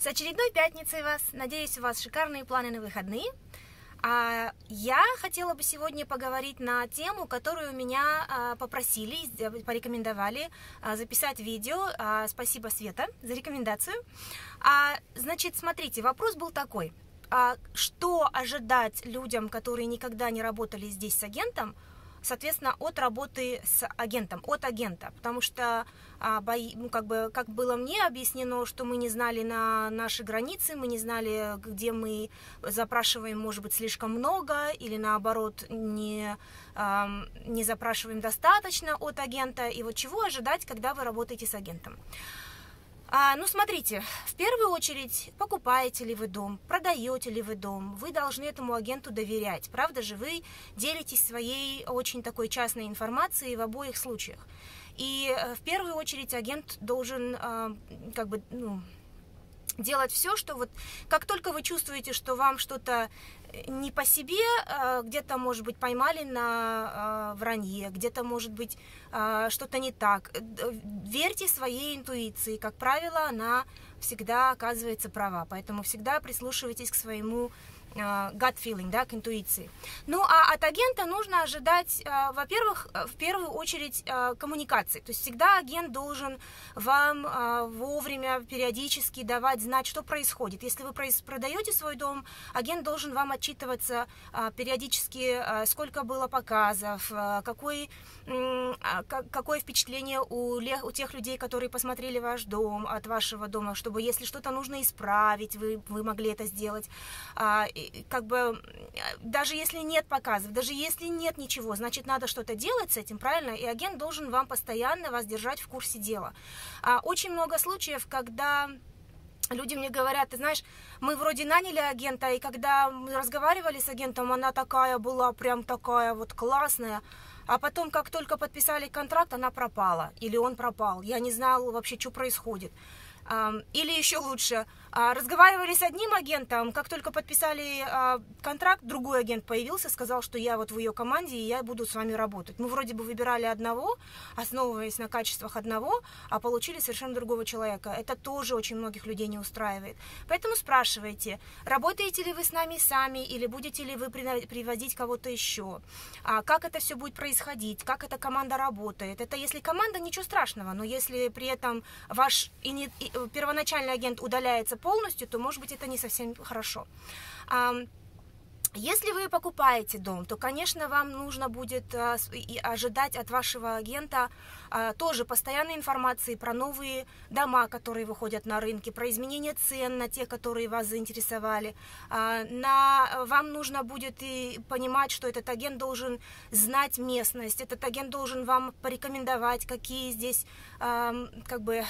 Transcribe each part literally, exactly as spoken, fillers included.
С очередной пятницей вас! Надеюсь, у вас шикарные планы на выходные. А я хотела бы сегодня поговорить на тему, которую меня попросили, порекомендовали записать видео. Спасибо, Света, за рекомендацию. Значит, смотрите, вопрос был такой. Что ожидать людям, которые никогда не работали здесь с агентом, соответственно, от работы с агентом, от агента, потому что, ну, как бы, как было мне объяснено, что мы не знали на наши границы, мы не знали, где мы запрашиваем, может быть, слишком много, или наоборот, не, не запрашиваем достаточно от агента, и вот чего ожидать, когда вы работаете с агентом. А, ну, смотрите, в первую очередь, покупаете ли вы дом, продаете ли вы дом, вы должны этому агенту доверять, правда же, вы делитесь своей очень такой частной информацией в обоих случаях. И в первую очередь агент должен, а, как бы, ну, делать все, что вот, как только вы чувствуете, что вам что-то не по себе, где-то, может быть, поймали на вранье, где-то, может быть, что-то не так. Верьте своей интуиции. Как правило, она всегда оказывается права, поэтому всегда прислушивайтесь к своему gut feeling, да, к интуиции. Ну, а от агента нужно ожидать, во-первых, в первую очередь коммуникации. То есть всегда агент должен вам вовремя, периодически давать знать, что происходит. Если вы продаете свой дом, агент должен вам отчитываться периодически, сколько было показов, какой, какое впечатление у, у тех людей, которые посмотрели ваш дом, от вашего дома, чтобы, если что-то нужно исправить, вы, вы могли это сделать. Как бы, даже если нет показов, даже если нет ничего, значит, надо что-то делать с этим, правильно? И агент должен вам постоянно вас держать в курсе дела. Очень много случаев, когда люди мне говорят: ты знаешь, мы вроде наняли агента, и когда мы разговаривали с агентом, она такая была, прям такая вот классная, а потом, как только подписали контракт, она пропала, или он пропал, я не знала вообще, что происходит. Или еще лучше, разговаривали с одним агентом, как только подписали контракт, другой агент появился, сказал, что я вот в ее команде, и я буду с вами работать. Мы вроде бы выбирали одного, основываясь на качествах одного, а получили совершенно другого человека. Это тоже очень многих людей не устраивает. Поэтому спрашивайте, работаете ли вы с нами сами, или будете ли вы приводить кого-то еще, как это все будет происходить, как эта команда работает. Это если команда, ничего страшного, но если при этом ваш инициатив, первоначальный агент удаляется полностью, то, может быть, это не совсем хорошо. Если вы покупаете дом, то, конечно, вам нужно будет ожидать от вашего агента тоже постоянной информации про новые дома, которые выходят на рынке, про изменение цен на те, которые вас заинтересовали. На... Вам нужно будет и понимать, что этот агент должен знать местность, этот агент должен вам порекомендовать, какие здесь, как бы...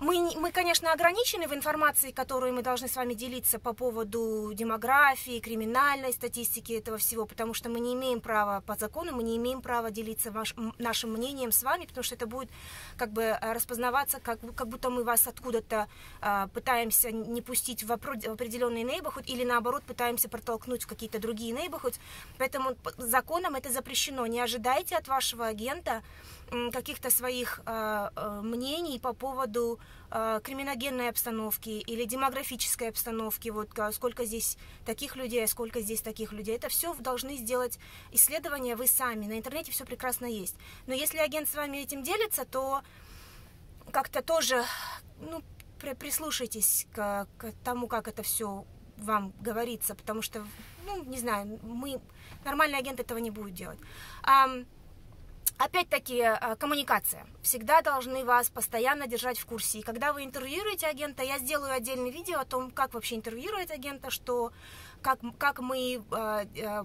Мы, мы, конечно, ограничены в информации, которую мы должны с вами делиться по поводу демографии, криминальной статистики, этого всего, потому что мы не имеем права по закону, мы не имеем права делиться ваш, нашим мнением с вами, потому что это будет как бы распознаваться, как, как будто мы вас откуда-то а, пытаемся не пустить в, опро, в определенный нейборхуд, или наоборот пытаемся протолкнуть в какие-то другие нейборхуд. Поэтому законом это запрещено. Не ожидайте от вашего агента каких-то своих а, а, мнений по поводу криминогенной обстановки или демографической обстановки, вот сколько здесь таких людей, сколько здесь таких людей. Это все должны сделать исследования вы сами, на интернете все прекрасно есть. Но если агент с вами этим делится, то как-то тоже, ну, прислушайтесь к, к тому, как это все вам говорится, потому что, ну, не знаю, мы, нормальный агент этого не будет делать. Опять-таки, коммуникация. Всегда должны вас постоянно держать в курсе. И когда вы интервьюируете агента, я сделаю отдельное видео о том, как вообще интервьюировать агента, что, как, как мы э, э,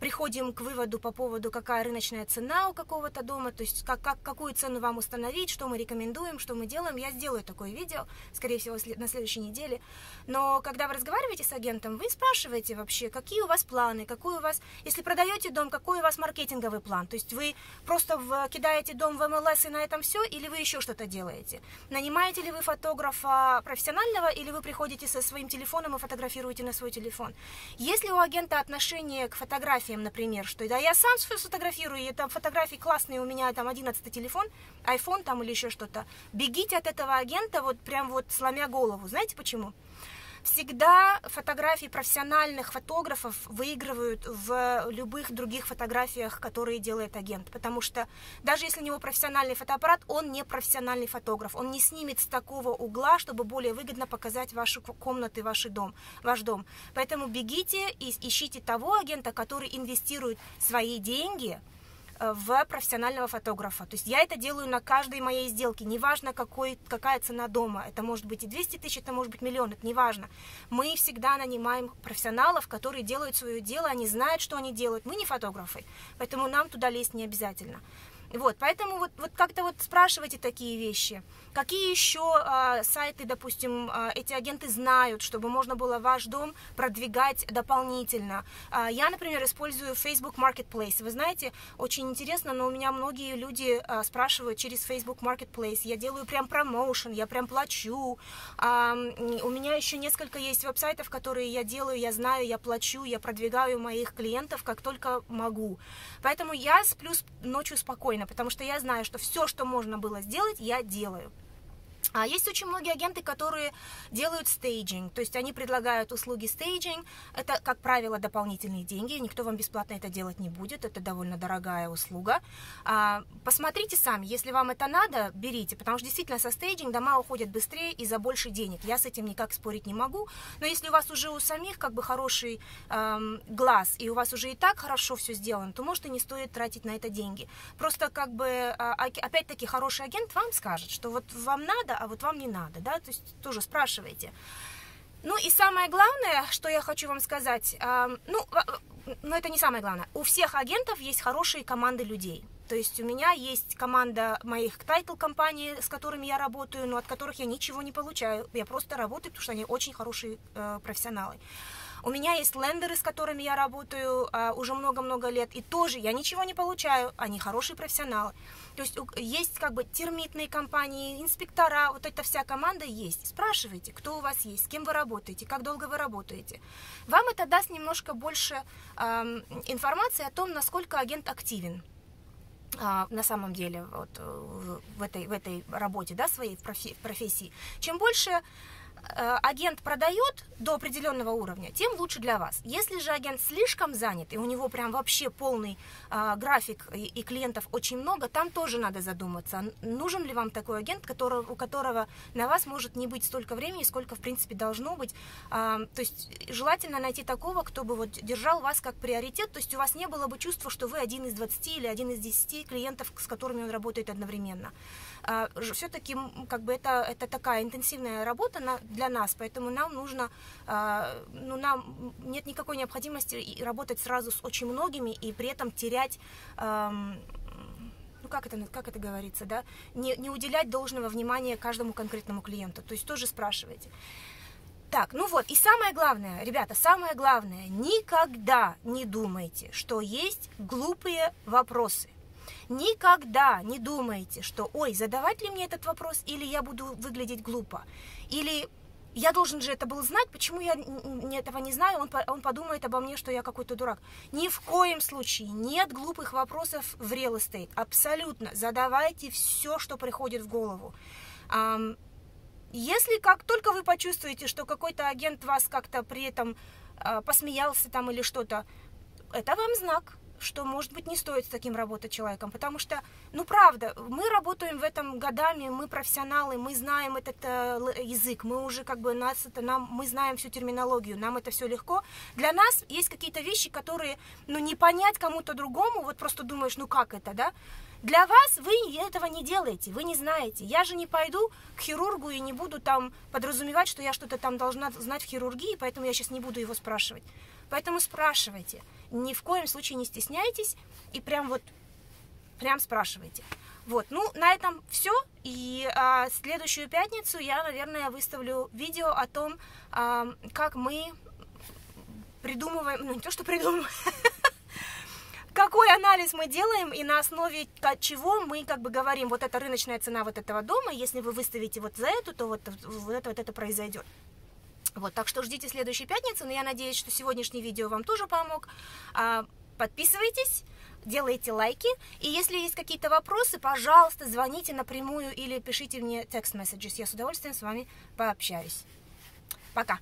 приходим к выводу по поводу, какая рыночная цена у какого-то дома, то есть как, как, какую цену вам установить, что мы рекомендуем, что мы делаем. Я сделаю такое видео, скорее всего, на следующей неделе. Но когда вы разговариваете с агентом, вы спрашиваете вообще, какие у вас планы, какой у вас, если продаете дом, какой у вас маркетинговый план. То есть вы просто кидаете дом в эм эл эс и на этом все, или вы еще что-то делаете? Нанимаете ли вы фотографа профессионального, или вы приходите со своим телефоном и фотографируете на свой телефон? Если у агента отношение к фотографии фотографиям, например, что да, я сам сфотографирую, и там фотографии классные, у меня там одиннадцатый телефон, айфон там или еще что-то. Бегите от этого агента, вот прям вот сломя голову. Знаете почему? Всегда фотографии профессиональных фотографов выигрывают в любых других фотографиях, которые делает агент. Потому что даже если у него профессиональный фотоаппарат, он не профессиональный фотограф. Он не снимет с такого угла, чтобы более выгодно показать вашу комнату и ваш дом. Ваш дом. Поэтому бегите и ищите того агента, который инвестирует свои деньги в профессионального фотографа. То есть я это делаю на каждой моей сделке, неважно какой, какая цена дома. Это может быть и двести тысяч, это может быть миллион, это неважно. Мы всегда нанимаем профессионалов, которые делают свое дело, они знают, что они делают. Мы не фотографы, поэтому нам туда лезть не обязательно. Вот, поэтому вот, вот как-то вот спрашивайте такие вещи. Какие еще а, сайты, допустим, а, эти агенты знают, чтобы можно было ваш дом продвигать дополнительно? А, я, например, использую Facebook Marketplace. Вы знаете, очень интересно, но у меня многие люди а, спрашивают через Facebook Marketplace. Я делаю прям промоушен, я прям плачу. А, у меня еще несколько есть веб-сайтов, которые я делаю, я знаю, я плачу, я продвигаю моих клиентов как только могу. Поэтому я сплю ночью спокойно, потому что я знаю, что все, что можно было сделать, я делаю. А есть очень многие агенты, которые делают стейджинг, то есть они предлагают услуги стейджинг, это, как правило, дополнительные деньги, никто вам бесплатно это делать не будет, это довольно дорогая услуга. А, посмотрите сами, если вам это надо, берите, потому что действительно со стейджинг дома уходят быстрее и за больше денег, я с этим никак спорить не могу, но если у вас уже у самих как бы хороший эм, глаз, и у вас уже и так хорошо все сделано, то, может, и не стоит тратить на это деньги. Просто как бы, опять-таки, хороший агент вам скажет, что вот вам надо, а вот вам не надо, да, то есть тоже спрашивайте. Ну и самое главное, что я хочу вам сказать, э, ну, э, но это не самое главное, у всех агентов есть хорошие команды людей. То есть у меня есть команда моих тайтл-компаний, с которыми я работаю, но от которых я ничего не получаю. Я просто работаю, потому что они очень хорошие э, профессионалы. У меня есть лендеры, с которыми я работаю э, уже много-много лет, и тоже я ничего не получаю, они хорошие профессионалы. То есть у, есть как бы термитные компании, инспектора, вот эта вся команда есть. Спрашивайте, кто у вас есть, с кем вы работаете, как долго вы работаете. Вам это даст немножко больше э, информации о том, насколько агент активен на самом деле вот, в, этой, в этой работе, да, своей профессии. Чем больше э, агент продает до определенного уровня, тем лучше для вас. Если же агент слишком занят, и у него прям вообще полный э, график, и, и клиентов очень много, там тоже надо задуматься, нужен ли вам такой агент, который, у которого на вас может не быть столько времени, сколько в принципе должно быть. Э, то есть желательно найти такого, кто бы вот держал вас как приоритет, то есть у вас не было бы чувства, что вы один из двадцати или один из десяти клиентов, с которыми он работает одновременно. Э, все-таки как бы это, это такая интенсивная работа на, для нас, поэтому нам нужно, ну, нам нет никакой необходимости работать сразу с очень многими и при этом терять, ну как это, как это говорится, да, не, не уделять должного внимания каждому конкретному клиенту, то есть тоже спрашивайте. Так, ну вот, и самое главное, ребята, самое главное, никогда не думайте, что есть глупые вопросы. Никогда не думайте, что, ой, задавать ли мне этот вопрос, или я буду выглядеть глупо, или я должен же это был знать, почему я этого не знаю, он, он подумает обо мне, что я какой-то дурак. Ни в коем случае нет глупых вопросов в real estate, абсолютно, задавайте все, что приходит в голову. Если как только вы почувствуете, что какой-то агент вас как-то при этом посмеялся там или что-то, это вам знак, что, может быть, не стоит с таким работать человеком, потому что, ну, правда, мы работаем в этом годами, мы профессионалы, мы знаем этот э, язык, мы уже как бы, нас это, нам, мы знаем всю терминологию, нам это все легко. Для нас есть какие-то вещи, которые, ну, не понять кому-то другому, вот просто думаешь, ну, как это, да? Для вас вы этого не делаете, вы не знаете. Я же не пойду к хирургу и не буду там подразумевать, что я что-то там должна знать в хирургии, поэтому я сейчас не буду его спрашивать. Поэтому спрашивайте, ни в коем случае не стесняйтесь и прям вот, прям спрашивайте. Вот, ну на этом все, и а, следующую пятницу я, наверное, выставлю видео о том, а, как мы придумываем, ну не то, что придумываем, какой анализ мы делаем и на основе чего мы как бы говорим, вот это рыночная цена вот этого дома, если вы выставите вот за эту, то вот, вот это вот это произойдет. Вот, так что ждите следующей пятницы, но я надеюсь, что сегодняшнее видео вам тоже помог. подписывайтесь, делайте лайки. И если есть какие-то вопросы, пожалуйста, звоните напрямую или пишите мне text messages. Я с удовольствием с вами пообщаюсь. Пока!